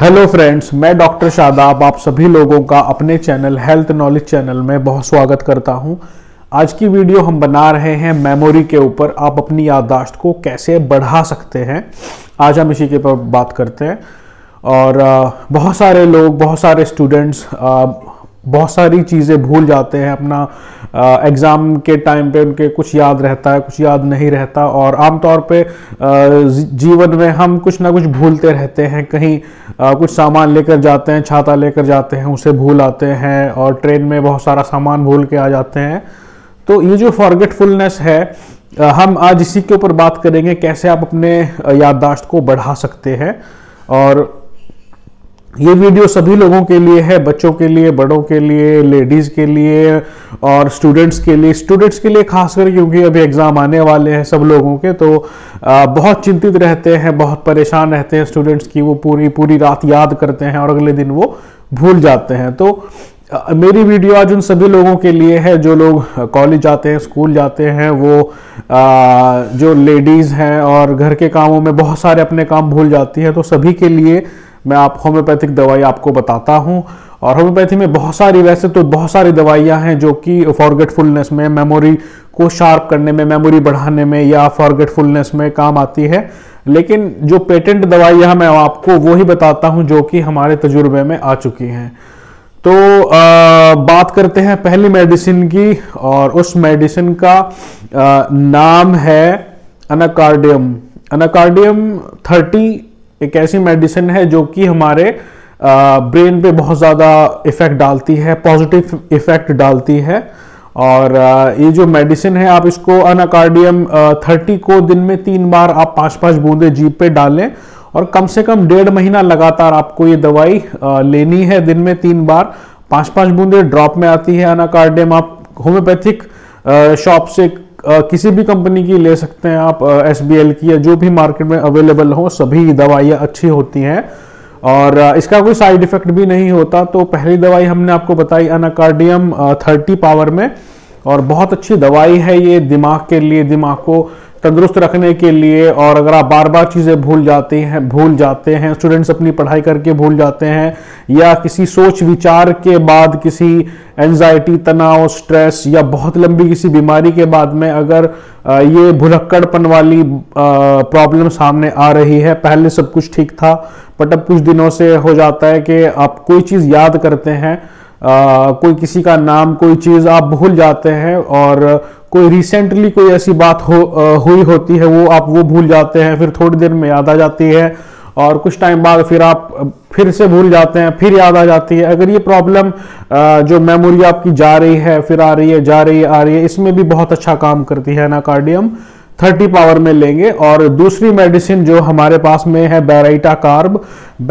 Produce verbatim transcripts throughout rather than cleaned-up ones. Hello friends, मैं doctor Shadab आप सभी लोगों का अपने चैनल हेल्थ नॉलेज चैनल में बहुत स्वागत करता हूं। आज की वीडियो हम बना रहे हैं मेमोरी के ऊपर, आप अपनी याददाश्त को कैसे बढ़ा सकते हैं। आज हम इसी के ऊपर बात करते हैं। और बहुत सारे लोग, बहुत सारे स्टूडेंट्स बहुत सारी चीज़ें भूल जाते हैं। अपना एग्ज़ाम के टाइम पे उनके कुछ याद रहता है, कुछ याद नहीं रहता। और आमतौर पे जीवन में हम कुछ ना कुछ भूलते रहते हैं। कहीं आ, कुछ सामान लेकर जाते हैं, छाता लेकर जाते हैं, उसे भूल आते हैं। और ट्रेन में बहुत सारा सामान भूल के आ जाते हैं। तो ये जो फॉरगेटफुलनेस है, आ, हम आज इसी के ऊपर बात करेंगे कैसे आप अपने याददाश्त को बढ़ा सकते हैं। और ये वीडियो सभी लोगों के लिए है, बच्चों के लिए, बड़ों के लिए, लेडीज़ के लिए और स्टूडेंट्स के लिए। स्टूडेंट्स के लिए खासकर क्योंकि अभी एग्ज़ाम आने वाले हैं सब लोगों के, तो बहुत चिंतित रहते हैं, बहुत परेशान रहते हैं स्टूडेंट्स की। वो पूरी पूरी रात याद करते हैं और अगले दिन वो भूल जाते हैं। तो मेरी वीडियो आज उन सभी लोगों के लिए है जो लोग कॉलेज जाते हैं, स्कूल जाते हैं, वो जो लेडीज़ हैं और घर के कामों में बहुत सारे अपने काम भूल जाती हैं। तो सभी के लिए मैं आप होम्योपैथिक दवाई आपको बताता हूं। और होम्योपैथी में बहुत सारी, वैसे तो बहुत सारी दवाइयां हैं जो कि फॉरगेटफुलनेस में, मेमोरी को शार्प करने में, मेमोरी बढ़ाने में या फॉरगेटफुलनेस में काम आती है। लेकिन जो पेटेंट दवाइयां मैं आपको वो ही बताता हूं जो कि हमारे तजुर्बे में आ चुकी हैं। तो आ, बात करते हैं पहली मेडिसिन की, और उस मेडिसिन का आ, नाम है अनाकार्डियम। अनाकार्डियम थर्टी एक ऐसी मेडिसिन है जो कि हमारे ब्रेन पे बहुत ज़्यादा इफ़ेक्ट डालती है, पॉजिटिव इफ़ेक्ट डालती है। और ये जो मेडिसिन है, आप इसको अनाकार्डियम थर्टी को दिन में तीन बार आप पाँच पाँच बूंदे जीभ पे डालें। और कम से कम डेढ़ महीना लगातार आपको ये दवाई लेनी है, दिन में तीन बार पाँच पाँच बूंदे ड्रॉप में आती है अनाकार्डियम। आप होम्योपैथिक शॉप से किसी भी कंपनी की ले सकते हैं, आप एस बी एल की या जो भी मार्केट में अवेलेबल हो, सभी दवाइयाँ अच्छी होती हैं। और इसका कोई साइड इफेक्ट भी नहीं होता। तो पहली दवाई हमने आपको बताई अनाकार्डियम थर्टी पावर में, और बहुत अच्छी दवाई है ये दिमाग के लिए, दिमाग को तंदुरुस्त रखने के लिए। और अगर आप बार बार चीज़ें भूल जाते हैं भूल जाते हैं स्टूडेंट्स अपनी पढ़ाई करके भूल जाते हैं, या किसी सोच विचार के बाद, किसी एंजाइटी, तनाव, स्ट्रेस या बहुत लंबी किसी बीमारी के बाद में अगर ये भुलक्कड़पन वाली प्रॉब्लम सामने आ रही है, पहले सब कुछ ठीक था बट अब कुछ दिनों से हो जाता है कि आप कोई चीज़ याद करते हैं, आ, कोई किसी का नाम, कोई चीज़ आप भूल जाते हैं, और कोई रिसेंटली कोई ऐसी बात हो आ, हुई होती है वो आप वो भूल जाते हैं, फिर थोड़ी देर में याद आ जाती है और कुछ टाइम बाद फिर आप फिर से भूल जाते हैं, फिर याद आ जाती है। अगर ये प्रॉब्लम जो मेमोरी आपकी जा रही है, फिर आ रही है, जा रही है, आ रही है, इसमें भी बहुत अच्छा काम करती है अनाकार्डियम थर्टी पावर में लेंगे। और दूसरी मेडिसिन जो हमारे पास में है baryta carb.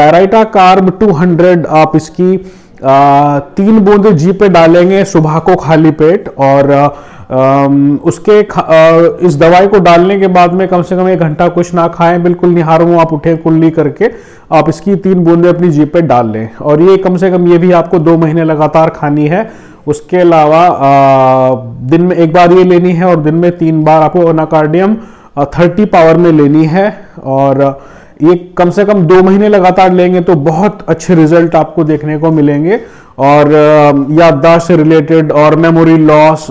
Baryta carb two hundred आप इसकी आ, तीन बूंदे जीभ पे डालेंगे सुबह को खाली पेट। और आ, उसके आ, इस दवाई को डालने के बाद में कम से कम एक घंटा कुछ ना खाएं, बिल्कुल निहारों आप उठे कुल्ली करके आप इसकी तीन बूंदे अपनी जीभ पे डाल लें। और ये कम से कम ये भी आपको दो महीने लगातार खानी है। उसके अलावा दिन में एक बार ये लेनी है और दिन में तीन बार आपको अनाकार्डियम थर्टी पावर में लेनी है। और ये कम से कम दो महीने लगातार लेंगे तो बहुत अच्छे रिजल्ट आपको देखने को मिलेंगे। और याददाश्त से रिलेटेड और मेमोरी लॉस,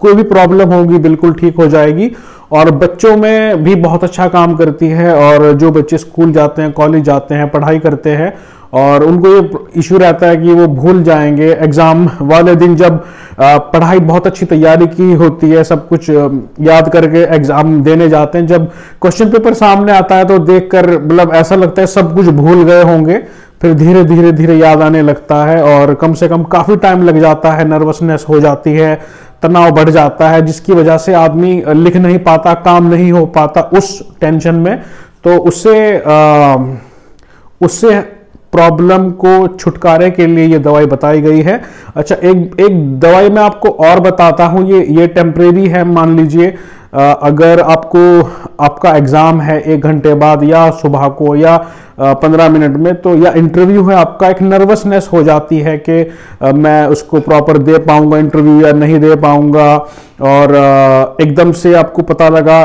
कोई भी प्रॉब्लम होगी बिल्कुल ठीक हो जाएगी। और बच्चों में भी बहुत अच्छा काम करती है। और जो बच्चे स्कूल जाते हैं, कॉलेज जाते हैं, पढ़ाई करते हैं और उनको ये इशू रहता है कि वो भूल जाएंगे एग्ज़ाम वाले दिन, जब पढ़ाई बहुत अच्छी तैयारी की होती है, सब कुछ याद करके एग्ज़ाम देने जाते हैं, जब क्वेश्चन पेपर सामने आता है तो देखकर मतलब ऐसा लगता है सब कुछ भूल गए होंगे। फिर धीरे धीरे धीरे याद आने लगता है और कम से कम काफ़ी टाइम लग जाता है, नर्वसनेस हो जाती है, तनाव बढ़ जाता है, जिसकी वजह से आदमी लिख नहीं पाता, काम नहीं हो पाता उस टेंशन में। तो उससे उससे प्रॉब्लम को छुटकारे के लिए ये दवाई बताई गई है। अच्छा, एक एक दवाई मैं आपको और बताता हूँ। ये ये टेम्परेरी है। मान लीजिए अगर आपको आपका एग्ज़ाम है एक घंटे बाद या सुबह को या पंद्रह मिनट में, तो या इंटरव्यू है आपका, एक नर्वसनेस हो जाती है कि मैं उसको प्रॉपर दे पाऊँगा इंटरव्यू या नहीं दे पाऊँगा। और एकदम से आपको पता लगा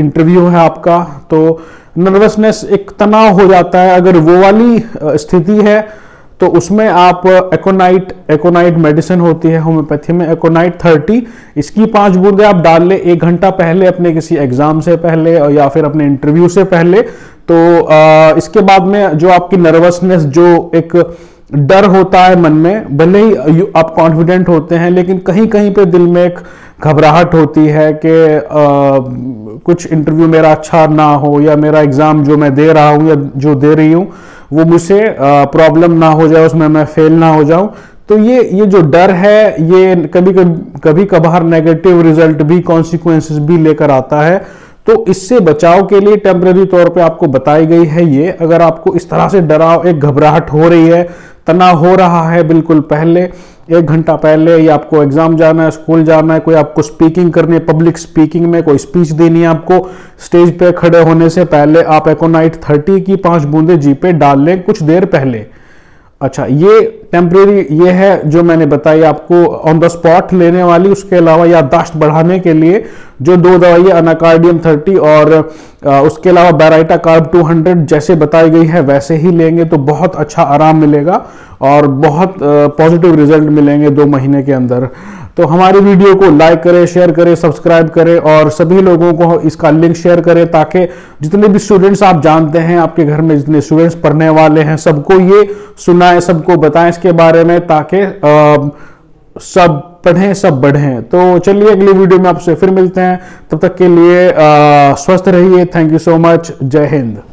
इंटरव्यू है आपका, तो नर्वसनेस एक तनाव हो जाता है, अगर वो वाली स्थिति है तो उसमें आप एकोनाइट एकोनाइट मेडिसिन होती है होम्योपैथी में, एकोनाइट थर्टी, इसकी पांच बूंदें आप डाल लें एक घंटा पहले अपने किसी एग्जाम से पहले या फिर अपने इंटरव्यू से पहले, तो इसके बाद में जो आपकी नर्वसनेस, जो एक डर होता है मन में, भले ही आप कॉन्फिडेंट होते हैं लेकिन कहीं कहीं पे दिल में एक घबराहट होती है कि कुछ इंटरव्यू मेरा अच्छा ना हो या मेरा एग्जाम जो मैं दे रहा हूँ या जो दे रही हूँ वो मुझसे प्रॉब्लम ना हो जाए, उसमें मैं फेल ना हो जाऊँ। तो ये ये जो डर है ये कभी कभी कभी कभार नेगेटिव रिजल्ट भी, कॉन्सिक्वेंसेस भी लेकर आता है। तो इससे बचाव के लिए टेम्परेरी तौर पे आपको बताई गई है ये। अगर आपको इस तरह से डराव, एक घबराहट हो रही है, तनाव हो रहा है, बिल्कुल पहले एक घंटा पहले, या आपको एग्जाम जाना है, स्कूल जाना है, कोई आपको स्पीकिंग करनी है, पब्लिक स्पीकिंग में कोई स्पीच देनी है आपको, स्टेज पे खड़े होने से पहले आप एकोनाइट थर्टी की पांच बूंदें जी पे डाल लें कुछ देर पहले। अच्छा, ये टेम्परेरी ये है जो मैंने बताई आपको ऑन द स्पॉट लेने वाली। उसके अलावा याददाश्त बढ़ाने के लिए जो दो दवाइयाँ अनाकार्डियम थर्टी और आ, उसके अलावा बैराइटा कार्ब टू हंड्रेड जैसे बताई गई है वैसे ही लेंगे तो बहुत अच्छा आराम मिलेगा और बहुत पॉजिटिव रिजल्ट मिलेंगे दो महीने के अंदर। तो हमारी वीडियो को लाइक करें, शेयर करें, सब्सक्राइब करें और सभी लोगों को इसका लिंक शेयर करें ताकि जितने भी स्टूडेंट्स आप जानते हैं, आपके घर में जितने स्टूडेंट्स पढ़ने वाले हैं, सबको ये सुनाएं, सबको बताएं इसके बारे में ताकि सब पढ़ें, सब बढ़ें। तो चलिए अगली वीडियो में आपसे फिर मिलते हैं, तब तक के लिए आ, स्वस्थ रहिए। Thank you so much. जय हिंद।